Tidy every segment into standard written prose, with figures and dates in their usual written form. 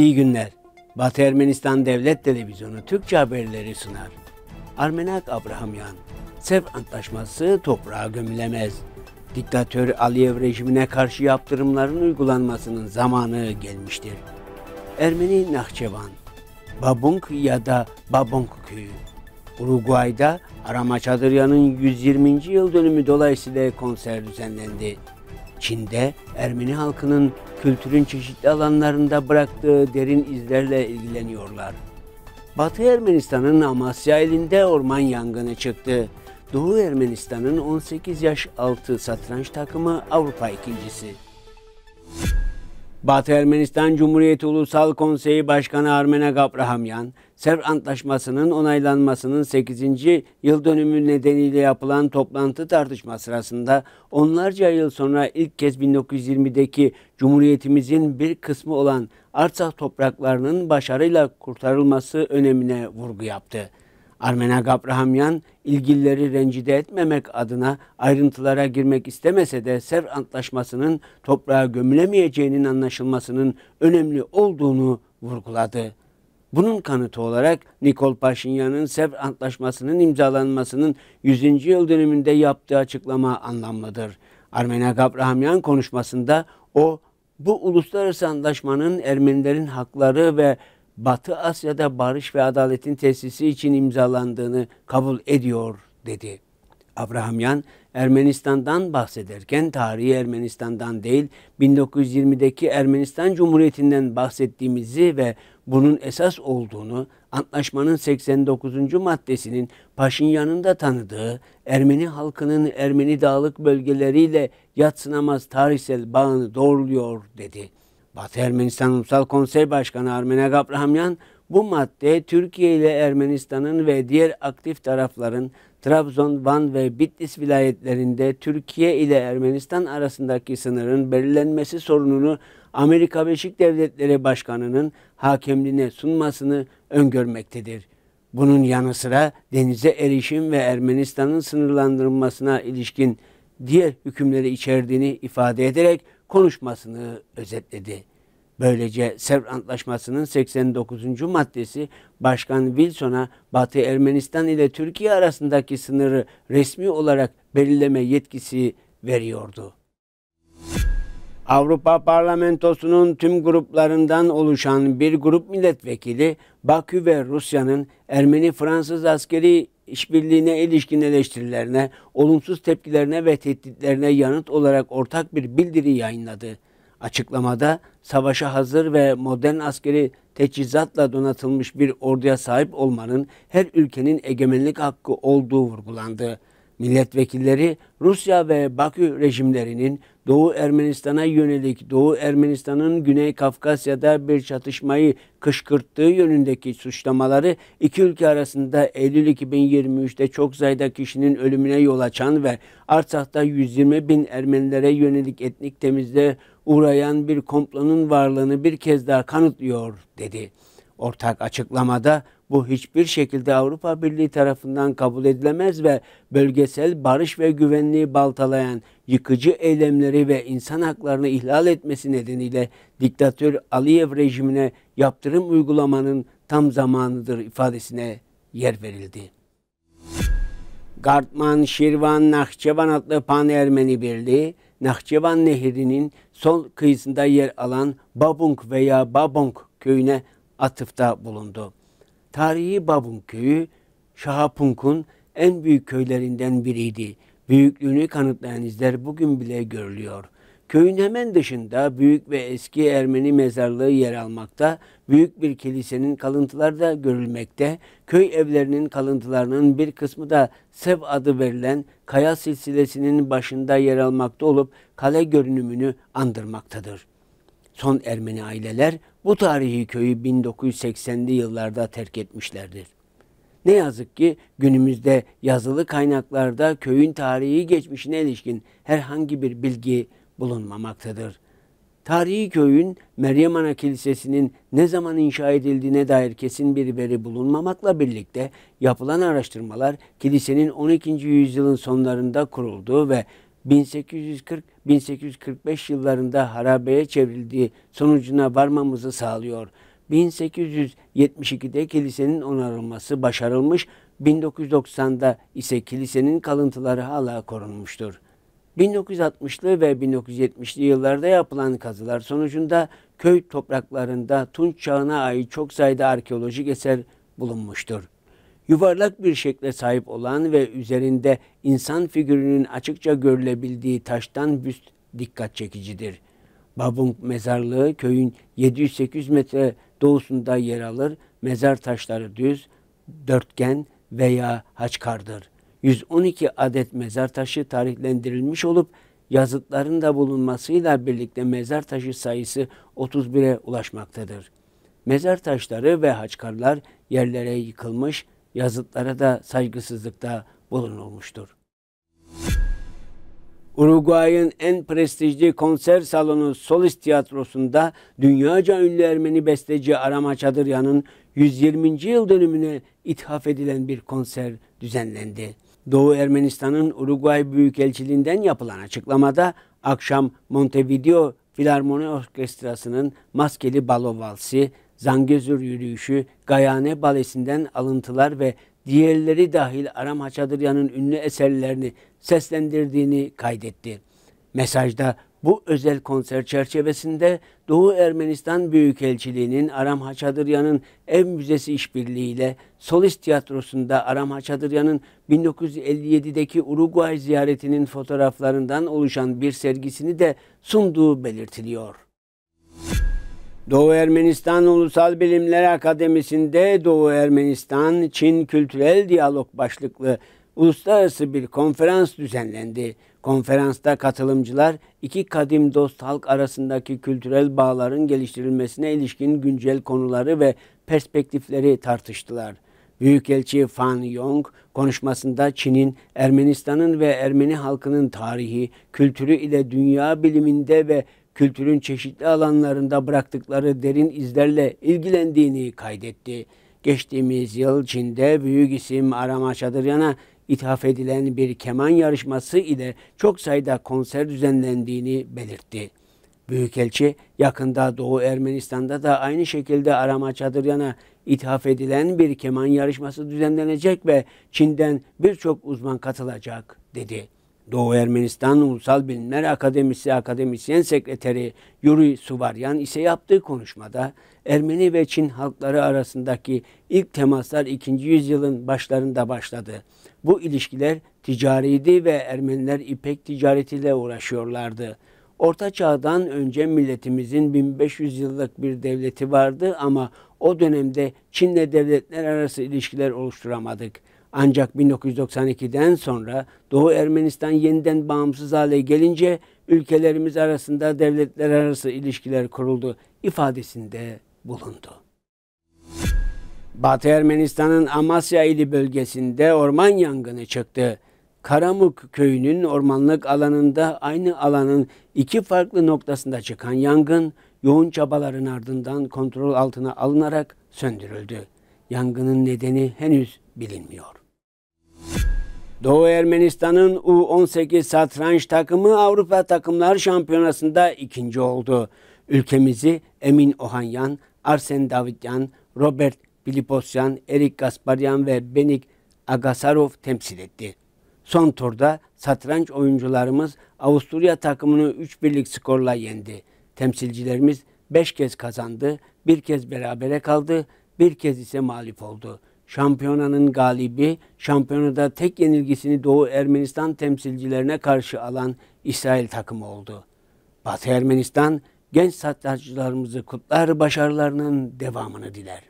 İyi günler. Batı Ermenistan Devlet Televizyonu Türkçe haberleri sunar. Armenak Abrahamyan, Sevr Antlaşması toprağa gömülemez. Diktatör Aliyev rejimine karşı yaptırımların uygulanmasının zamanı gelmiştir. Ermeni Nahiçevan, Babunk ya da Babunk köyü. Uruguay'da Arama Çadıryan'ın 120. yıl dönümü dolayısıyla konser düzenlendi. Çin'de Ermeni halkının kültürün çeşitli alanlarında bıraktığı derin izlerle ilgileniyorlar. Batı Ermenistan'ın Amasya ilinde orman yangını çıktı. Doğu Ermenistan'ın 18 yaş altı satranç takımı Avrupa ikincisi. Batı Ermenistan Cumhuriyeti Ulusal Konseyi Başkanı Armenak Abrahamyan, Sevr Antlaşması'nın onaylanmasının 8. yıl dönümü nedeniyle yapılan toplantı tartışma sırasında onlarca yıl sonra ilk kez 1920'deki Cumhuriyetimizin bir kısmı olan Artsakh topraklarının başarıyla kurtarılması önemine vurgu yaptı. Armenak Abrahamyan, ilgilileri rencide etmemek adına ayrıntılara girmek istemese de Sevr Antlaşması'nın toprağa gömülemeyeceğinin anlaşılmasının önemli olduğunu vurguladı. Bunun kanıtı olarak Nikol Paşinyan'ın Sevr Antlaşması'nın imzalanmasının 100. yıl dönümünde yaptığı açıklama anlamlıdır. Armenak Abrahamyan konuşmasında bu uluslararası antlaşmanın Ermenilerin hakları ve Batı Asya'da barış ve adaletin tesisi için imzalandığını kabul ediyor, dedi. Abrahamyan, Ermenistan'dan bahsederken tarihi Ermenistan'dan değil, 1920'deki Ermenistan Cumhuriyeti'nden bahsettiğimizi ve bunun esas olduğunu, antlaşmanın 89. maddesinin Paşinyan'ın da tanıdığı, Ermeni halkının Ermeni dağlık bölgeleriyle yadsınamaz tarihsel bağını doğruluyor, dedi. Batı Ermenistan Ulusal Konsey Başkanı Armenak Abrahamyan, bu madde Türkiye ile Ermenistan'ın ve diğer aktif tarafların Trabzon, Van ve Bitlis vilayetlerinde Türkiye ile Ermenistan arasındaki sınırın belirlenmesi sorununu Amerika Birleşik Devletleri Başkanı'nın hakemliğine sunmasını öngörmektedir. Bunun yanı sıra denize erişim ve Ermenistan'ın sınırlandırılmasına ilişkin diğer hükümleri içerdiğini ifade ederek konuşmasını özetledi. Böylece Sevr Antlaşması'nın 89. maddesi Başkan Wilson'a Batı Ermenistan ile Türkiye arasındaki sınırı resmi olarak belirleme yetkisi veriyordu. Avrupa Parlamentosu'nun tüm gruplarından oluşan bir grup milletvekili Bakü ve Rusya'nın Ermeni-Fransız askeri işbirliğine ilişkin eleştirilerine, olumsuz tepkilerine ve tehditlerine yanıt olarak ortak bir bildiri yayınladı. Açıklamada savaşa hazır ve modern askeri teçhizatla donatılmış bir orduya sahip olmanın her ülkenin egemenlik hakkı olduğu vurgulandı. Milletvekilleri Rusya ve Bakü rejimlerinin Doğu Ermenistan'a yönelik Doğu Ermenistan'ın Güney Kafkasya'da bir çatışmayı kışkırttığı yönündeki suçlamaları iki ülke arasında Eylül 2023'te çok sayıda kişinin ölümüne yol açan ve Artsakh'ta 120.000 Ermenilere yönelik etnik temizliğe uğrayan bir komplonun varlığını bir kez daha kanıtlıyor, dedi. Ortak açıklamada bu hiçbir şekilde Avrupa Birliği tarafından kabul edilemez ve bölgesel barış ve güvenliği baltalayan yıkıcı eylemleri ve insan haklarını ihlal etmesi nedeniyle diktatör Aliyev rejimine yaptırım uygulamanın tam zamanıdır ifadesine yer verildi. Gartman-Şirvan-Nahçıvan adlı Pan-Ermeni Birliği, Nahiçevan Nehri'nin sol kıyısında yer alan Babunk veya Babunk köyüne atıfta bulundu. Tarihi Babunk köyü, Şahapunk'un en büyük köylerinden biriydi. Büyüklüğünü kanıtlayan izler bugün bile görülüyor. Köyün hemen dışında büyük ve eski Ermeni mezarlığı yer almakta, büyük bir kilisenin kalıntıları da görülmekte, köy evlerinin kalıntılarının bir kısmı da Sev adı verilen kaya silsilesinin başında yer almakta olup kale görünümünü andırmaktadır. Son Ermeni aileler bu tarihi köyü 1980'li yıllarda terk etmişlerdir. Ne yazık ki günümüzde yazılı kaynaklarda köyün tarihi geçmişine ilişkin herhangi bir bilgi bulunmamaktadır. Tarihi köyün Meryem Ana Kilisesi'nin ne zaman inşa edildiğine dair kesin bir veri bulunmamakla birlikte yapılan araştırmalar kilisenin 12. yüzyılın sonlarında kurulduğu ve 1840-1845 yıllarında harabeye çevrildiği sonucuna varmamızı sağlıyor. 1872'de kilisenin onarılması başarılmış, 1990'da ise kilisenin kalıntıları hala korunmuştur. 1960'lı ve 1970'li yıllarda yapılan kazılar sonucunda köy topraklarında Tunç çağına ait çok sayıda arkeolojik eser bulunmuştur. Yuvarlak bir şekle sahip olan ve üzerinde insan figürünün açıkça görülebildiği taştan büst dikkat çekicidir. Babunk mezarlığı köyün 700-800 metre doğusunda yer alır, mezar taşları düz, dörtgen veya haçkardır. 112 adet mezar taşı tarihlendirilmiş olup yazıtların da bulunmasıyla birlikte mezar taşı sayısı 31'e ulaşmaktadır. Mezar taşları ve haçkarlar yerlere yıkılmış, yazıtlara da saygısızlıkta bulunulmuştur. Uruguay'ın en prestijli konser salonu Solis Tiyatrosu'nda dünyaca ünlü Ermeni besteci Aram Çadıryan'ın 120. yıl dönümüne ithaf edilen bir konser düzenlendi. Doğu Ermenistan'ın Uruguay Büyükelçiliğinden yapılan açıklamada akşam Montevideo Filarmoni Orkestrası'nın Maskeli Balo Valsi, Zangezur Yürüyüşü, Gayane Balesi'nden alıntılar ve diğerleri dahil Aram Çadıryan'ın ünlü eserlerini seslendirdiğini kaydetti. Mesajda bu özel konser çerçevesinde Doğu Ermenistan Büyükelçiliği'nin Aram Çadıryan'ın Ev Müzesi işbirliğiyle Solis Tiyatrosu'nda Aram Çadıryan'ın 1957'deki Uruguay ziyaretinin fotoğraflarından oluşan bir sergisini de sunduğu belirtiliyor. Doğu Ermenistan Ulusal Bilimler Akademisi'nde Doğu Ermenistan-Çin Kültürel Diyalog başlıklı uluslararası bir konferans düzenlendi. Konferansta katılımcılar iki kadim dost halk arasındaki kültürel bağların geliştirilmesine ilişkin güncel konuları ve perspektifleri tartıştılar. Büyükelçi Fan Yong konuşmasında Çin'in, Ermenistan'ın ve Ermeni halkının tarihi, kültürü ile dünya biliminde ve kültürün çeşitli alanlarında bıraktıkları derin izlerle ilgilendiğini kaydetti. Geçtiğimiz yıl Çin'de büyük isim Aram Çadıryan'a ithaf edilen bir keman yarışması ile çok sayıda konser düzenlendiğini belirtti. Büyükelçi yakında Doğu Ermenistan'da da aynı şekilde Aram Çadıryan'a ithaf edilen bir keman yarışması düzenlenecek ve Çin'den birçok uzman katılacak dedi. Doğu Ermenistan Ulusal Bilimler Akademisi Akademisyen Sekreteri Yuri Suvaryan ise yaptığı konuşmada Ermeni ve Çin halkları arasındaki ilk temaslar 2. yüzyılın başlarında başladı. Bu ilişkiler ticariydi ve Ermeniler ipek ticaretiyle uğraşıyorlardı. Orta Çağ'dan önce milletimizin 1500 yıllık bir devleti vardı ama o dönemde Çin'le devletler arası ilişkiler oluşturamadık. Ancak 1992'den sonra Doğu Ermenistan yeniden bağımsız hale gelince ülkelerimiz arasında devletler arası ilişkiler kuruldu ifadesinde bulundu. Batı Ermenistan'ın Amasya ili bölgesinde orman yangını çıktı. Karamuk köyünün ormanlık alanında aynı alanın iki farklı noktasında çıkan yangın yoğun çabaların ardından kontrol altına alınarak söndürüldü. Yangının nedeni henüz bilinmiyor. Doğu Ermenistan'ın U18 satranç takımı Avrupa Takımlar Şampiyonası'nda ikinci oldu. Ülkemizi Emin Ohanyan, Arsen Davityan, Robert Pilipozyan, Erik Gasparyan ve Benik Agasarov temsil etti. Son turda satranç oyuncularımız Avusturya takımını 3-1'lik skorla yendi. Temsilcilerimiz 5 kez kazandı, 1 kez berabere kaldı, 1 kez ise mağlup oldu. Şampiyonanın galibi, şampiyonada tek yenilgisini Doğu Ermenistan temsilcilerine karşı alan İsrail takımı oldu. Batı Ermenistan, genç satranççılarımızı kutlar, başarılarının devamını diler.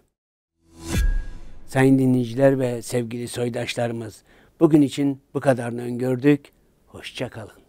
Sayın dinleyiciler ve sevgili soydaşlarımız, bugün için bu kadarını öngördük. Hoşça kalın.